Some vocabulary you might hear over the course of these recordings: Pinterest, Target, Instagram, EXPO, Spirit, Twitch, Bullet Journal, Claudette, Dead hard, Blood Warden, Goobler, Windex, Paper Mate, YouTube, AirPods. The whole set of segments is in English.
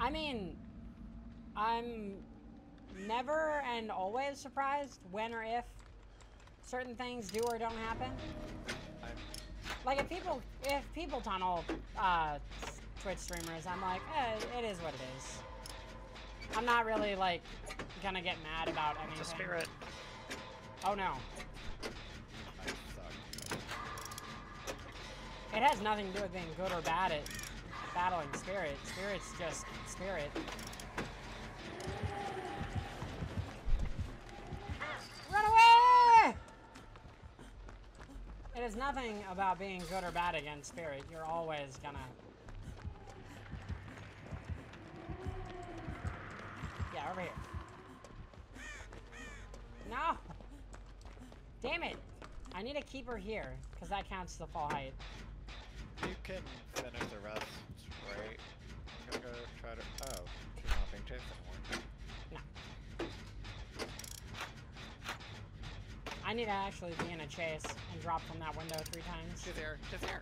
I mean, I'm never and always surprised when or if certain things do or don't happen. Like if people tunnel Twitch streamers, I'm like, it is what it is. I'm not really like gonna get mad about anything. It's a spirit. Oh no. It has nothing to do with being good or bad at battling spirit. Spirit's just spirit. Run away! It is nothing about being good or bad against spirit. You're always gonna... Yeah, over here. No! Damn it! I need a keeper here, because that counts the full height. You can finish the rest, right? I'm gonna go try to. Oh, she's not being chased anymore. No. I need to actually be in a chase and drop from that window 3 times. She's here. She's here.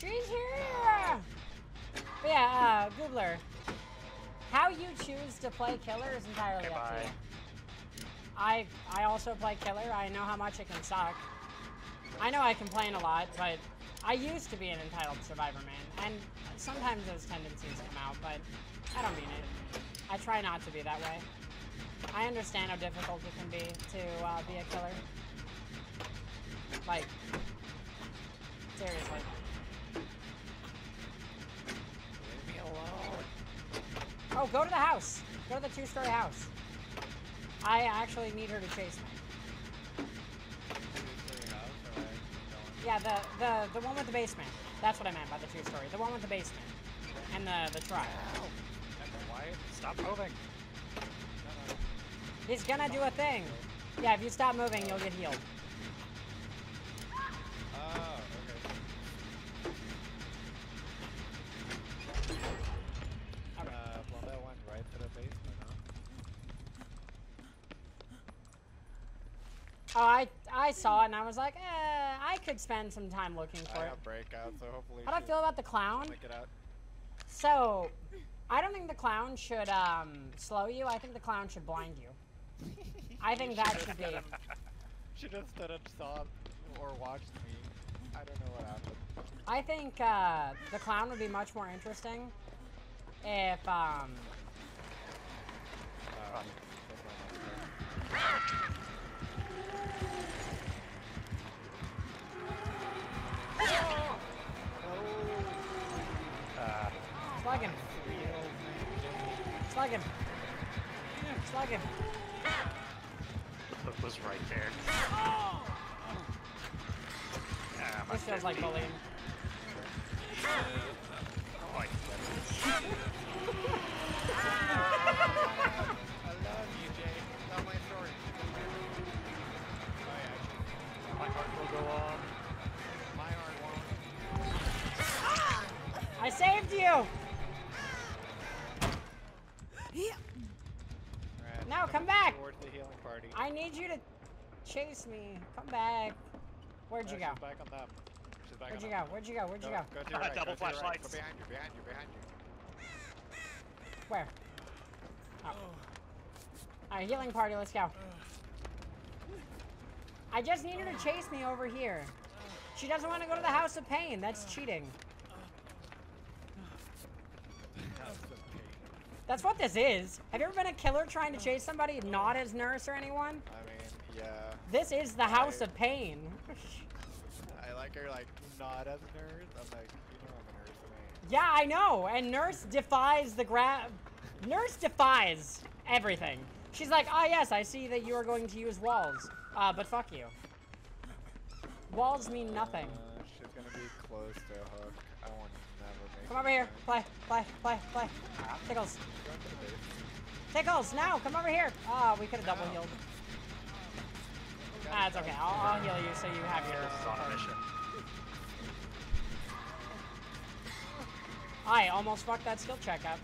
She's here! But yeah, Goobler. How you choose to play killer is entirely up to you. I also play killer. I know how much it can suck. I know I complain a lot, but I used to be an entitled survivor man, and sometimes those tendencies come out, but I don't mean it. I try not to be that way. I understand how difficult it can be to be a killer. Like, seriously. Leave me alone. Oh, go to the house. Go to the 2-story house. I actually need her to chase me. Yeah, the one with the basement. That's what I meant by the 2-story. The one with the basement. And the truck. Stop moving. He's gonna do a thing. Yeah, if you stop moving, you'll get healed. Oh, okay. All right. Well, that went right to the basement, huh? Oh, I saw it and I was like, I could spend some time looking for it. Breakout, so hopefully. How do I feel about the clown? Make it out. So, I don't think the clown should slow you. I think the clown should blind you. I think that should be. She just didn't stop or watched me. I don't know what happened. I think the clown would be much more interesting if. Slug him. Slug him. Slug him. The hook was right there. Oh. Ah, this feels like bullying. Oh, I love you, Jake. It's not my story. My heart will go on. My heart won't. I saved you! Now come back! The healing party. I need you to chase me. Come back. Where'd you go? She's back on that. She's back. Where'd you go? Where'd you go? Where'd you go? Go to your right. Double flashlight. Go behind you. Behind you. Behind you. Where? Oh. All right, healing party. Let's go. I just need her to chase me over here. She doesn't want to go to the house of pain. That's cheating. That's what this is. Have you ever been a killer trying to chase somebody, not as nurse or anyone? I mean, yeah. This is the house of pain. I like her, like, not as a nurse. I'm like, you know I'm a nurse. I mean. Yeah, I know. And nurse defies the nurse defies everything. She's like, oh, yes, I see that you are going to use walls. But fuck you. Walls mean nothing. She's going to be close to a hook. I want to. Come over here. Play, play, play, play. Tickles. Tickles, now, come over here. Oh, we could have double healed. Ah, it's okay. I'll heal you so you have your... I almost fucked that skill check up.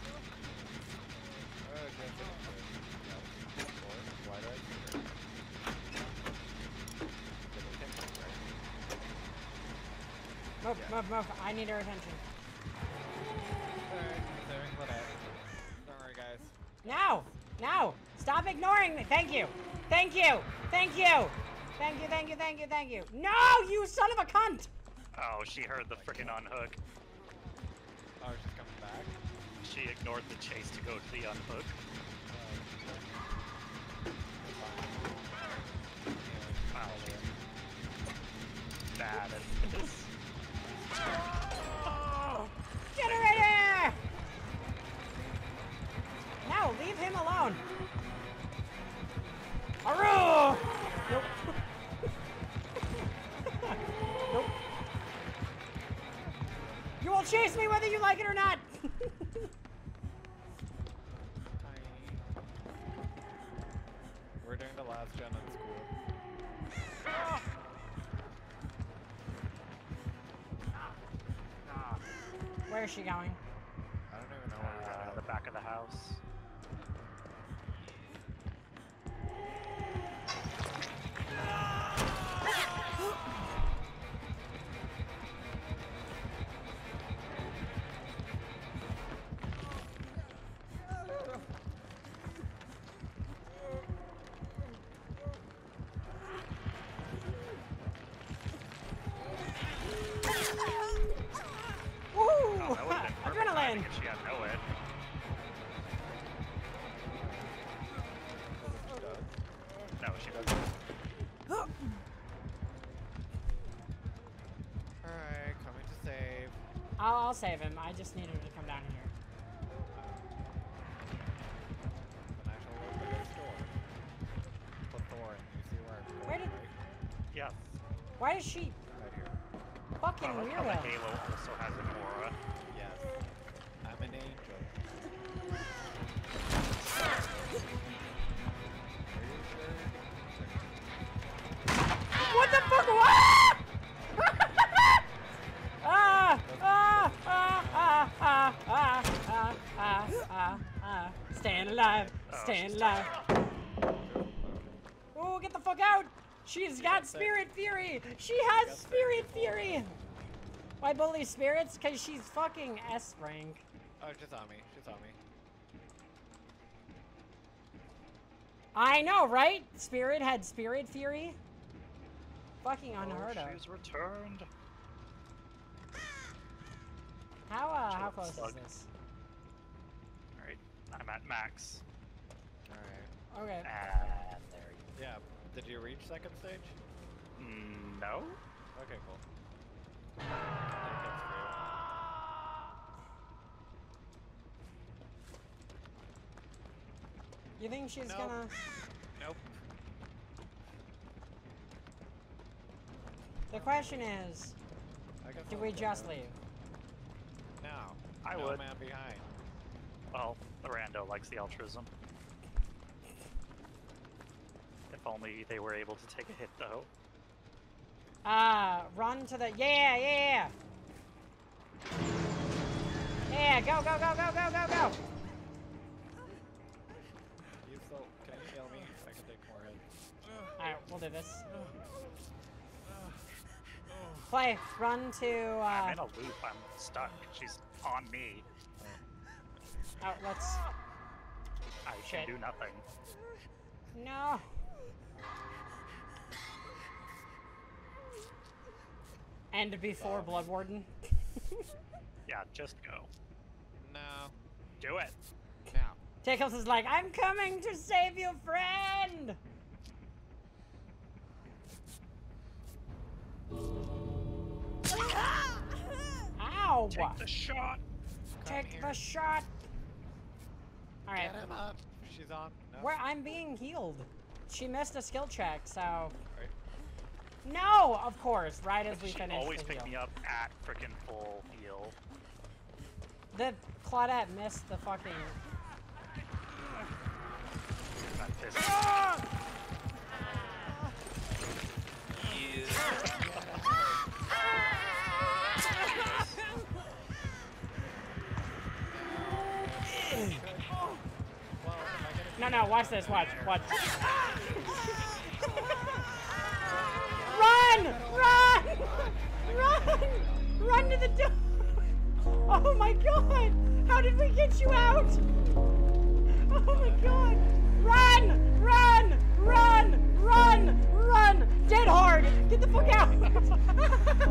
Move, move, move. I need her attention. No! No! Stop ignoring me! Thank you! Thank you! Thank you! Thank you, thank you, thank you, thank you! No, you son of a cunt! Oh, she heard the frickin' unhook. Oh, she's coming back? She ignored the chase to go to the unhook. Wow, she's bad at this. Oh, get her in here! No, leave him alone! Aroo! Nope. Nope. You will chase me whether you like it or not! We're doing the last gen in school. Where is she going? I don't even know where we're going. The back of the house. I'll save him. I just need him to come down here. Then I shall go to the store. Put Thor in. You see where I'm going? Where did... Yes. Why is she... Right here. Fucking weirdo. Well, Halo also has an aura. Yes. I'm an angel. What the fuck? What? Staying alive, staying alive. Oh, get the fuck out! She's got spirit theory! She has spirit theory! Why bully spirits? Cause she's fucking S-rank. Oh, she's on me, she's on me. I know, right? Spirit had spirit theory? Fucking unheard of. She's returned. How close is this? I'm at max. Alright. Okay. There you go. Yeah. Did you reach second stage? No. Okay, cool. I think that's great. You think she's gonna... Nope. The question is, do we just leave? No. I would. No man behind. Well, the rando likes the altruism. If only they were able to take a hit, though. Run to the... Yeah, yeah, yeah! Yeah, go, go, go, go, go, go, go! You still... Can you kill me? I can take more hits. Alright, we'll do this. Play, run to... I'm in a loop, I'm stuck. She's on me. Oh, let's... I can do nothing. No. And before Blood Warden. Yeah, just go. No. Do it. Now. Takeoffs is like, I'm coming to save you, friend! Ow! Take the shot! Take the shot! Alright. Get him up. She's on. No. Where I'm being healed. She missed a skill check, so. Right. No, of course. Right as we finish. She always picked me up at frickin' full heal. The Claudette missed the fucking. No, no, watch this, watch, watch. Run! Run! Run! Run to the door! Oh my god! How did we get you out? Oh my god! Run! Run! Run! Run! Run! Dead hard! Get the fuck out!